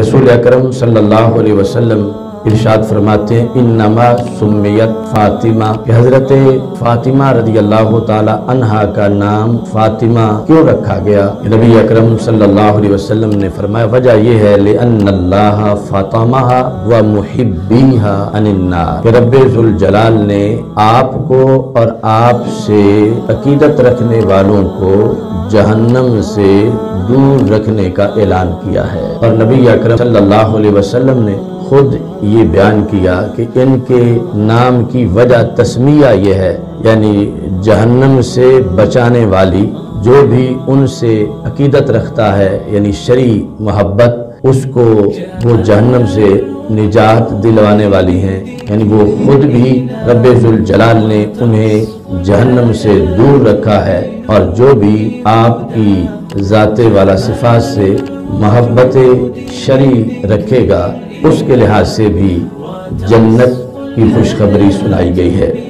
रसूल अकरम सल्लल्लाहु अलैहि वसल्लम इरशाद फरमाते हैं, इन्नमा सुम्मियत फातिमा, कि हजरत फातिमा रदियल्लाहु ताला अन्हा का नाम फातिमा क्यों रखा गया। नबी अकरम सल्लल्लाहु अलैहि वसल्लम ने फरमाया, वजह यह है लिअन्नल्लाह फातमहा व मुहिब्बीहा अनिन्नार, कि रब्बे जुल जलाल ने आपको और आपसे अकीदत रखने वालों को जहन्नम से दूर रखने का ऐलान किया है। और नबी अकरम सल्लल्लाहु अलैहि वसल्लम ने खुद ये बयान किया कि इनके नाम की वजह तस्मिया ये है, यानी जहन्नम से बचाने वाली। जो भी उनसे अकीदत रखता है यानी शरी मोहब्बत, उसको वो जहन्नम से निजात दिलवाने वाली हैं, यानी वो खुद भी रब्बे जुल जलाल ने उन्हें जहन्नम से दूर रखा है। और जो भी आपकी ज़ाते वाला सिफात से मोहब्बत शरी रखेगा, उसके लिहाज से भी जन्नत की खुशखबरी सुनाई गई है।